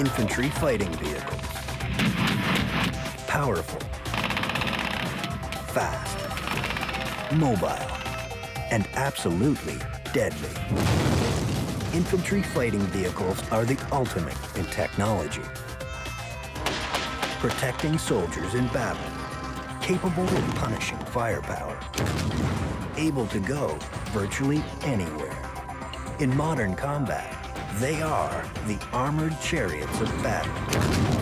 infantry fighting vehicles. Powerful, fast, mobile, and absolutely deadly. Infantry fighting vehicles are the ultimate in technology. Protecting soldiers in battle, capable of punishing firepower, able to go virtually anywhere. In modern combat, they are the armored chariots of battle.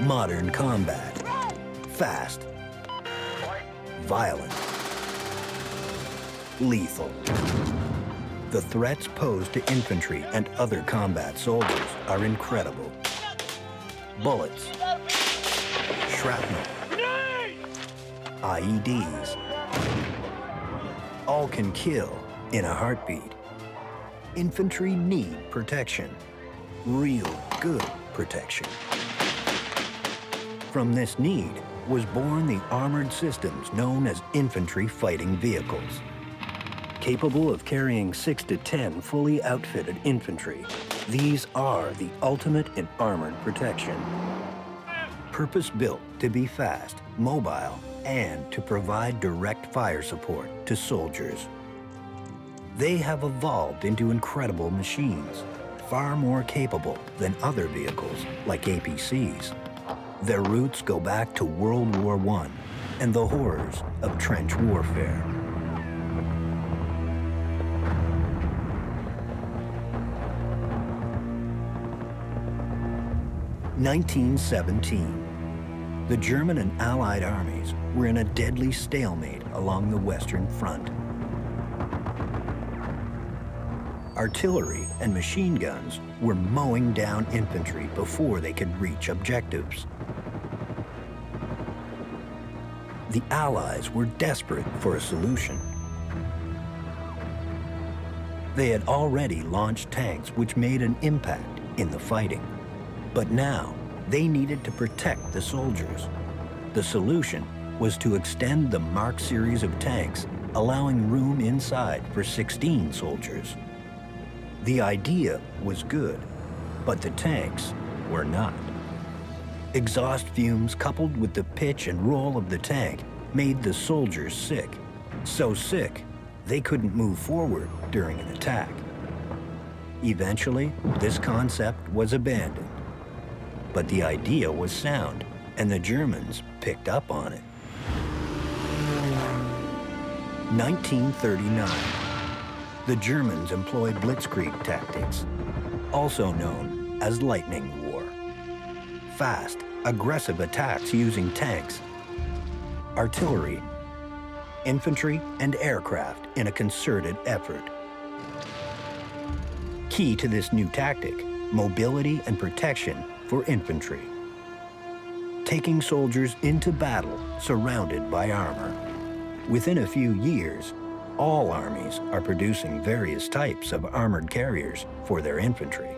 Modern combat, fast, violent, lethal. The threats posed to infantry and other combat soldiers are incredible. Bullets, shrapnel, IEDs, all can kill in a heartbeat. Infantry need protection, real good protection. From this need was born the armored systems known as infantry fighting vehicles, capable of carrying 6 to 10 fully outfitted infantry. These are the ultimate in armored protection, purpose-built to be fast, mobile, and to provide direct fire support to soldiers. They have evolved into incredible machines, far more capable than other vehicles like APCs. Their roots go back to World War I and the horrors of trench warfare. In 1917, the German and Allied armies were in a deadly stalemate along the Western Front. Artillery and machine guns were mowing down infantry before they could reach objectives. The Allies were desperate for a solution. They had already launched tanks, which made an impact in the fighting. But now they needed to protect the soldiers. The solution was to extend the Mark series of tanks, allowing room inside for 16 soldiers. The idea was good, but the tanks were not. Exhaust fumes coupled with the pitch and roll of the tank made the soldiers sick. So sick, they couldn't move forward during an attack. Eventually, this concept was abandoned. But the idea was sound, and the Germans picked up on it. 1939. The Germans employed blitzkrieg tactics, also known as lightning war. Fast, aggressive attacks using tanks, artillery, infantry, and aircraft in a concerted effort. Key to this new tactic, mobility and protection for infantry. Taking soldiers into battle surrounded by armor. Within a few years, all armies are producing various types of armored carriers for their infantry.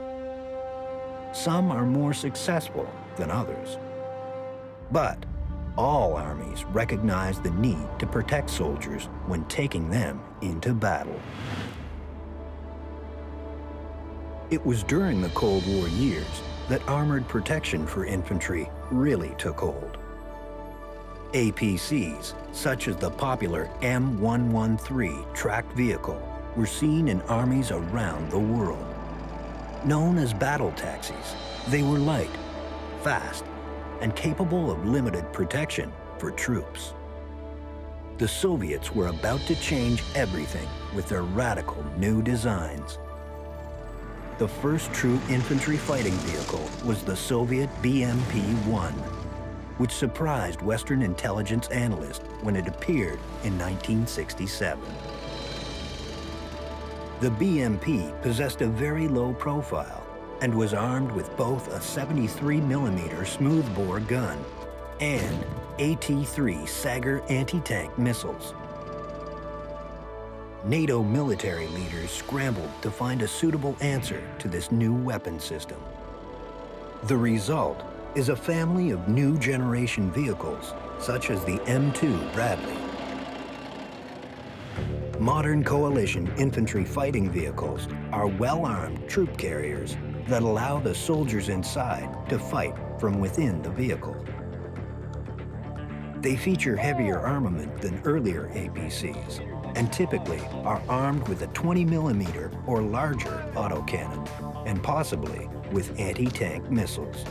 Some are more successful than others. But all armies recognize the need to protect soldiers when taking them into battle. It was during the Cold War years that armored protection for infantry really took hold. APCs, such as the popular M113 tracked vehicle, were seen in armies around the world. Known as battle taxis, they were light, fast, and capable of limited protection for troops. The Soviets were about to change everything with their radical new designs. The first true infantry fighting vehicle was the Soviet BMP-1, which surprised Western intelligence analysts when it appeared in 1967. The BMP possessed a very low profile and was armed with both a 73mm smoothbore gun and AT-3 Sager anti-tank missiles. NATO military leaders scrambled to find a suitable answer to this new weapon system. The result is a family of new generation vehicles, such as the M2 Bradley. Modern coalition infantry fighting vehicles are well-armed troop carriers that allow the soldiers inside to fight from within the vehicle. They feature heavier armament than earlier APCs, and typically are armed with a 20mm or larger autocannon, and possibly with anti-tank missiles.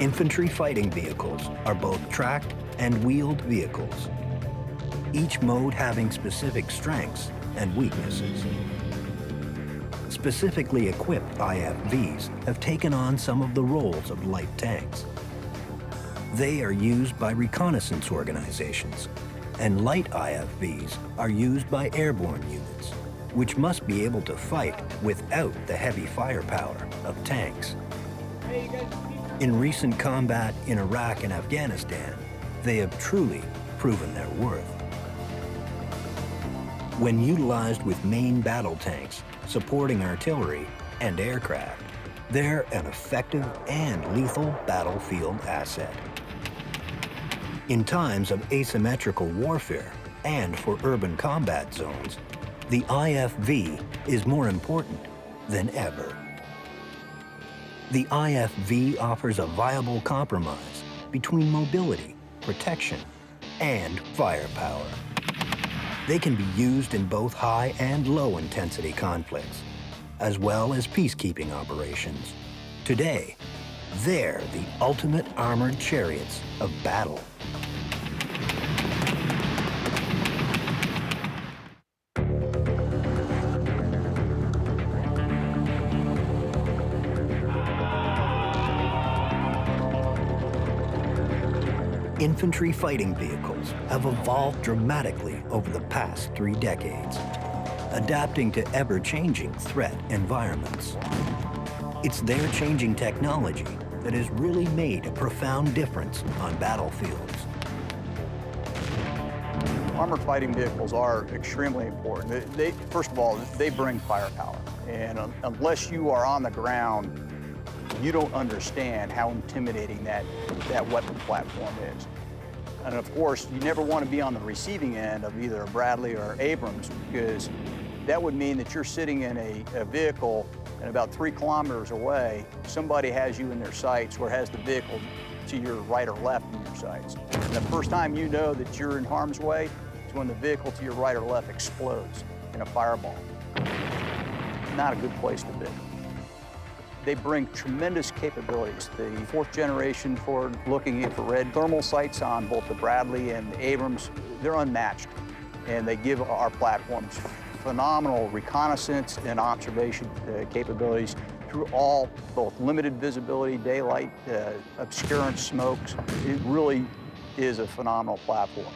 Infantry fighting vehicles are both tracked and wheeled vehicles, each mode having specific strengths and weaknesses. Specifically equipped IFVs have taken on some of the roles of light tanks. They are used by reconnaissance organizations, and light IFVs are used by airborne units, which must be able to fight without the heavy firepower of tanks. In recent combat in Iraq and Afghanistan, they have truly proven their worth. When utilized with main battle tanks, supporting artillery and aircraft, they're an effective and lethal battlefield asset. In times of asymmetrical warfare and for urban combat zones, the IFV is more important than ever. The IFV offers a viable compromise between mobility, protection, and firepower. They can be used in both high and low intensity conflicts, as well as peacekeeping operations. Today, they're the ultimate armored chariots of battle. Infantry fighting vehicles have evolved dramatically over the past 3 decades, adapting to ever-changing threat environments. It's their changing technology that has really made a profound difference on battlefields. Armored fighting vehicles are extremely important. First of all, they bring firepower. And unless you are on the ground, you don't understand how intimidating that weapon platform is. And of course, you never want to be on the receiving end of either a Bradley or Abrams, because that would mean that you're sitting in a vehicle and about 3 kilometers away, somebody has you in their sights or has the vehicle to your right or left in your sights. And the first time you know that you're in harm's way is when the vehicle to your right or left explodes in a fireball. Not a good place to be. They bring tremendous capabilities. The 4th generation forward-looking infrared thermal sights on both the Bradley and the Abrams, they're unmatched. And they give our platforms phenomenal reconnaissance and observation capabilities through all, both limited visibility, daylight, obscurance, smokes. It really is a phenomenal platform.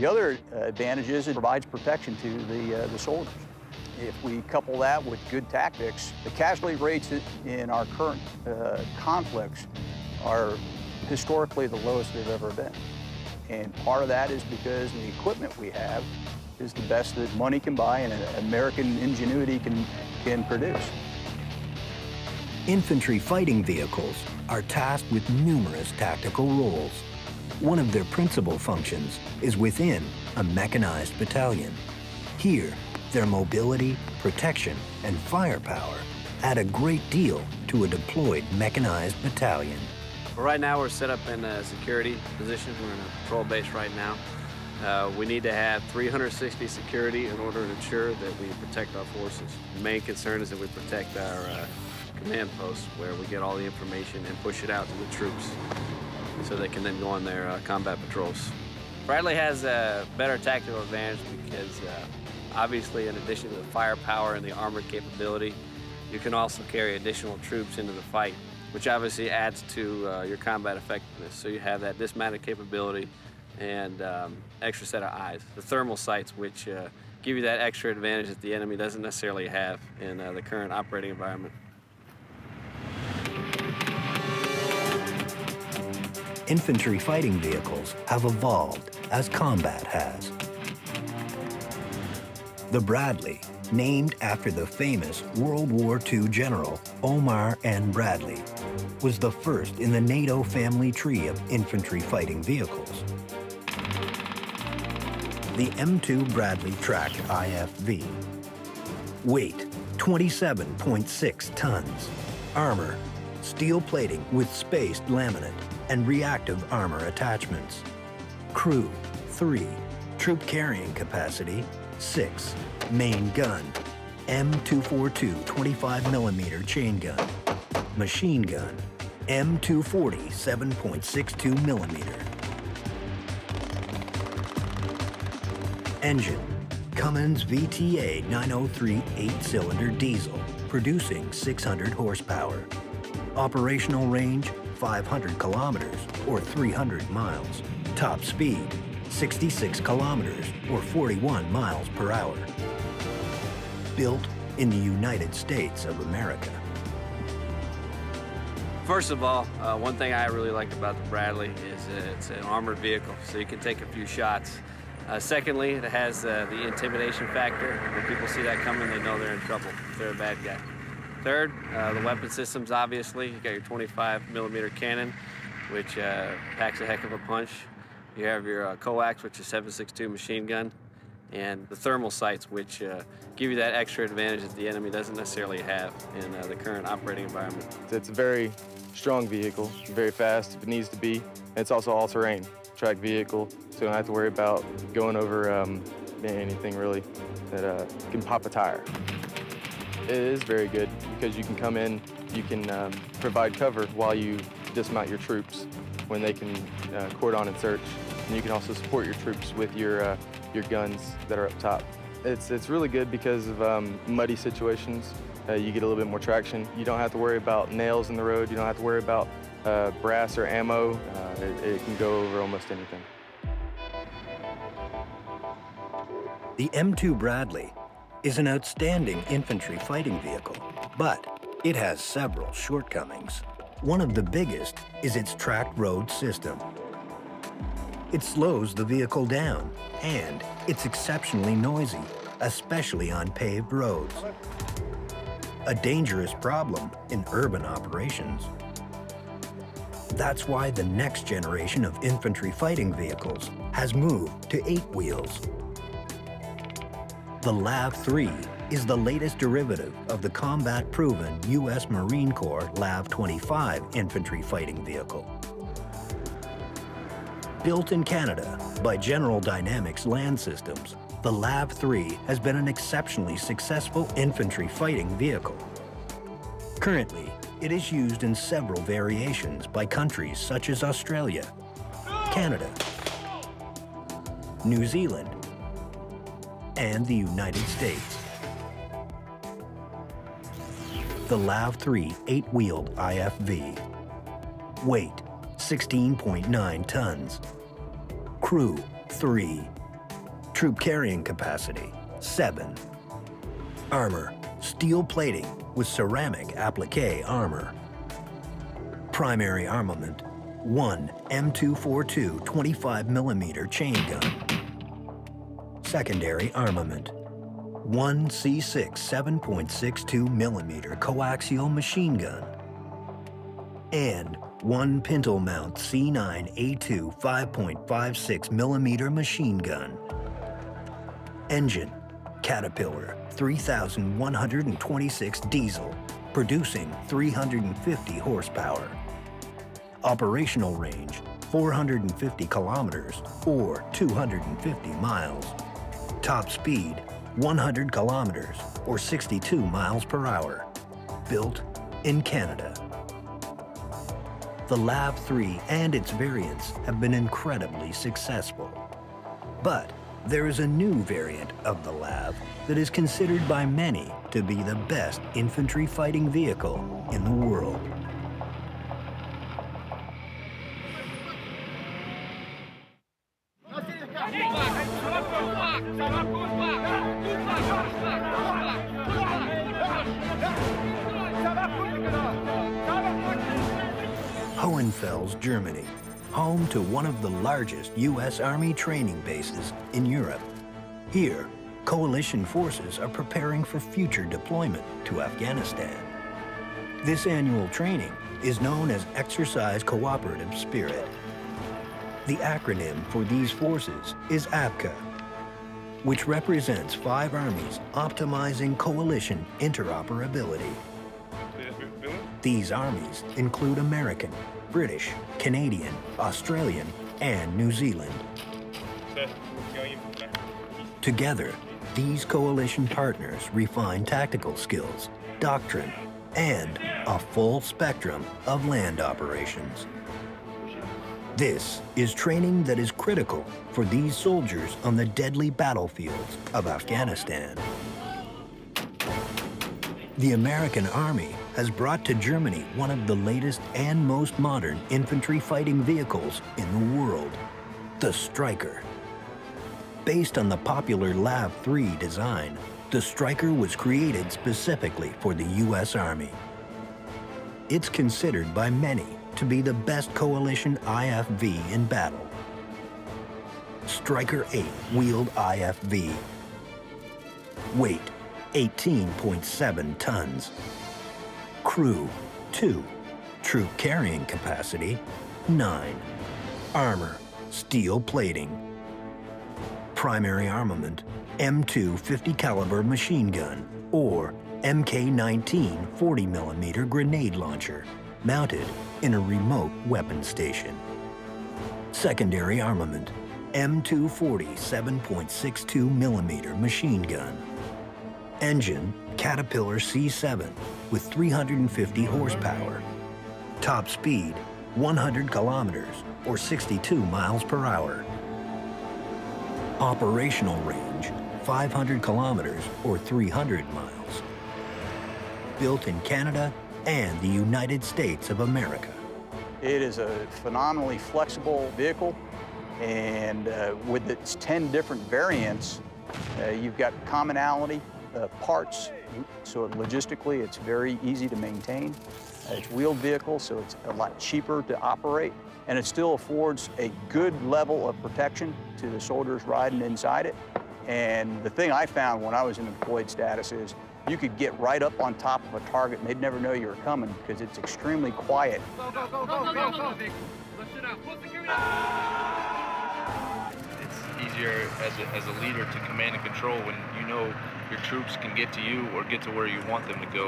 The other advantage is it provides protection to the soldiers. If we couple that with good tactics, the casualty rates in our current conflicts are historically the lowest they've ever been. And part of that is because the equipment we have is the best that money can buy and American ingenuity can produce. Infantry fighting vehicles are tasked with numerous tactical roles. One of their principal functions is within a mechanized battalion. Here, their mobility, protection, and firepower add a great deal to a deployed mechanized battalion. Right now we're set up in a security position. We're in a patrol base right now. We need to have 360 security in order to ensure that we protect our forces. The main concern is that we protect our command post where we get all the information and push it out to the troops so they can then go on their combat patrols. Bradley has a better tactical advantage because obviously in addition to the firepower and the armored capability, you can also carry additional troops into the fight, which obviously adds to your combat effectiveness. So you have that dismounted capability and extra set of eyes. The thermal sights, which give you that extra advantage that the enemy doesn't necessarily have in the current operating environment. Infantry fighting vehicles have evolved as combat has. The Bradley, named after the famous World War II general Omar N. Bradley, was the first in the NATO family tree of infantry fighting vehicles. The M2 Bradley tracked IFV. Weight, 27.6 tons. Armor, steel plating with spaced laminate and reactive armor attachments. Crew, 3. Troop carrying capacity, 6. Main gun, M242 25mm chain gun. Machine gun, M240 7.62mm. Engine, Cummins VTA 903 8-cylinder diesel, producing 600 horsepower. Operational range, 500 kilometers or 300 miles. Top speed, 66 kilometers or 41 miles per hour. Built in the United States of America. First of all, one thing I really like about the Bradley is it's an armored vehicle, so you can take a few shots. Secondly, it has the intimidation factor. When people see that coming, they know they're in trouble if they're a bad guy. Third, the weapon systems, obviously. You got your 25mm cannon, which packs a heck of a punch. You have your coax, which is 7.62 machine gun, and the thermal sights, which give you that extra advantage that the enemy doesn't necessarily have in the current operating environment. It's a very strong vehicle, very fast if it needs to be, and it's also all-terrain, track vehicle, so you don't have to worry about going over anything really that can pop a tire. It is very good because you can come in, you can provide cover while you dismount your troops when they can cordon and search, and you can also support your troops with your guns that are up top. It's really good because of muddy situations. You get a little bit more traction. You don't have to worry about nails in the road. You don't have to worry about brass or ammo. It can go over almost anything. The M2 Bradley is an outstanding infantry fighting vehicle, but it has several shortcomings. One of the biggest is its tracked road system. It slows the vehicle down, and it's exceptionally noisy, especially on paved roads. A dangerous problem in urban operations. That's why the next generation of infantry fighting vehicles has moved to 8 wheels. The LAV-3 is the latest derivative of the combat-proven U.S. Marine Corps LAV-25 infantry fighting vehicle. Built in Canada by General Dynamics Land Systems, the LAV-3 has been an exceptionally successful infantry fighting vehicle. Currently, it is used in several variations by countries such as Australia, Canada, New Zealand, and the United States. The LAV-3 8-wheeled IFV. Weight, 16.9 tons. Crew, 3. Troop carrying capacity, 7. Armor, steel plating with ceramic applique armor. Primary armament, 1 M242 25mm chain gun. Secondary armament, 1 C6 7.62mm coaxial machine gun, and 1 pintle mount C9A2 5.56mm machine gun. Engine, Caterpillar 3126 diesel, producing 350 horsepower. Operational range, 450 kilometers or 250 miles. Top speed, 100 kilometers or 62 miles per hour. Built in Canada. The LAV-3 and its variants have been incredibly successful. But there is a new variant of the LAV that is considered by many to be the best infantry fighting vehicle in the world. Germany, home to one of the largest U.S. Army training bases in Europe. Here, coalition forces are preparing for future deployment to Afghanistan. This annual training is known as Exercise Cooperative Spirit. The acronym for these forces is ABCA, which represents 5 armies optimizing coalition interoperability. These armies include American, British, Canadian, Australian, and New Zealand. Together, these coalition partners refine tactical skills, doctrine, and a full spectrum of land operations. This is training that is critical for these soldiers on the deadly battlefields of Afghanistan. The American Army has brought to Germany one of the latest and most modern infantry fighting vehicles in the world, the Stryker. Based on the popular LAV-3 design, the Stryker was created specifically for the U.S. Army. It's considered by many to be the best coalition IFV in battle. Stryker 8 wheeled IFV. Weight, 18.7 tons. Crew, 2. Troop carrying capacity, 9. Armor, steel plating. Primary armament, M2 50 caliber machine gun or MK19 40mm grenade launcher mounted in a remote weapon station. Secondary armament, M240 7.62mm machine gun. Engine, Caterpillar c7 with 350 horsepower. Top speed, 100 kilometers or 62 miles per hour. Operational range, 500 kilometers or 300 miles. Built in Canada and the United States of America. It is a phenomenally flexible vehicle, and with its 10 different variants, you've got commonality. Parts, so logistically it's very easy to maintain. It's wheeled vehicle, so it's a lot cheaper to operate, and it still affords a good level of protection to the soldiers riding inside it. And the thing I found when I was in employed status is you could get right up on top of a target and they'd never know you were coming because it's extremely quiet. Go, go, go, go, go, go. It's easier as a leader to command and control when you know your troops can get to you or get to where you want them to go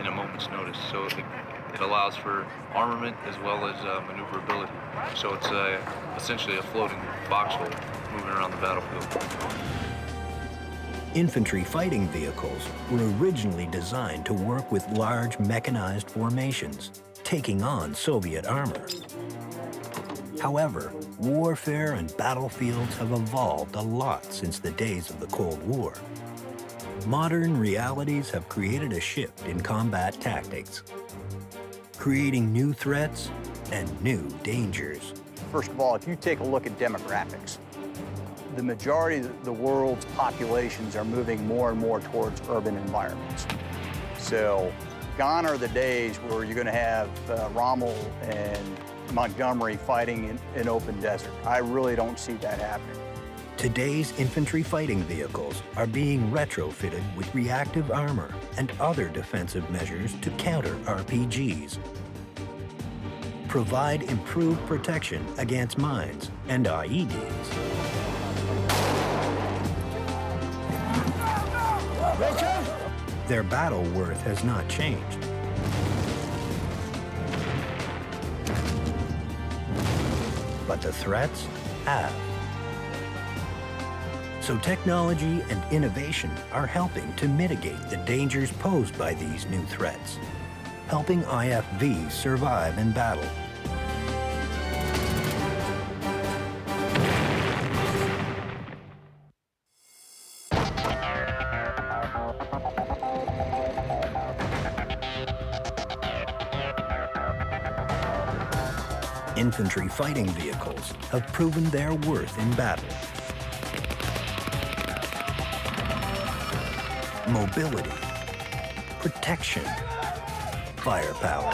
in a moment's notice. So it allows for armament as well as maneuverability. So it's essentially a floating foxhole moving around the battlefield. Infantry fighting vehicles were originally designed to work with large mechanized formations, taking on Soviet armor. However, warfare and battlefields have evolved a lot since the days of the Cold War. Modern realities have created a shift in combat tactics, creating new threats and new dangers. First of all, if you take a look at demographics, the majority of the world's populations are moving more and more towards urban environments. So gone are the days where you're going to have Rommel and Montgomery fighting in an open desert. I really don't see that happening. Today's infantry fighting vehicles are being retrofitted with reactive armor and other defensive measures to counter RPGs, provide improved protection against mines and IEDs. Their battle worth has not changed. But the threats have. So technology and innovation are helping to mitigate the dangers posed by these new threats helping IFVs survive in battle. Infantry fighting vehicles have proven their worth in battle. Mobility, protection, firepower.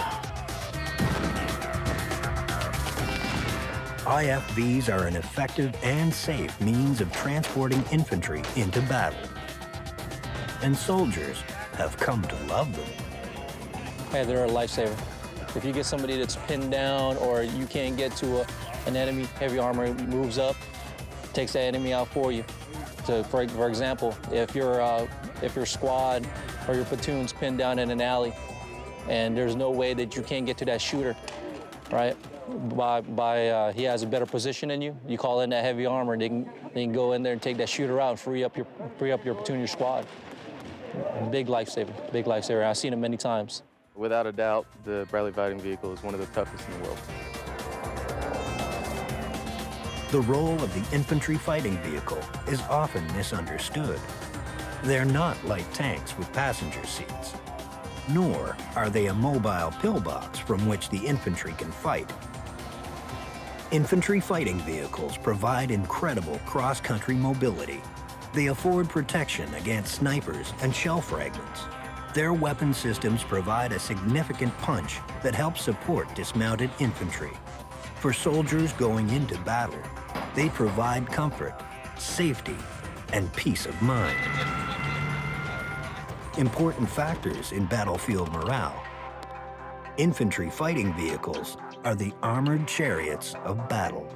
IFVs are an effective and safe means of transporting infantry into battle. And soldiers have come to love them. Hey, they're a lifesaver. If you get somebody that's pinned down or you can't get to an enemy, heavy armor moves up, takes that enemy out for you. So for example, if your squad or your platoon's pinned down in an alley and there's no way that you can't get to that shooter, right? He has a better position than you, you call in that heavy armor, and they can go in there and take that shooter out and free up your platoon, your squad. Big lifesaver. I've seen it many times. Without a doubt, the Bradley Fighting Vehicle is one of the toughest in the world. The role of the infantry fighting vehicle is often misunderstood. They're not light tanks with passenger seats, nor are they a mobile pillbox from which the infantry can fight. Infantry fighting vehicles provide incredible cross-country mobility. They afford protection against snipers and shell fragments. Their weapon systems provide a significant punch that helps support dismounted infantry. For soldiers going into battle, they provide comfort, safety, and peace of mind. Important factors in battlefield morale. Infantry fighting vehicles are the armored chariots of battle.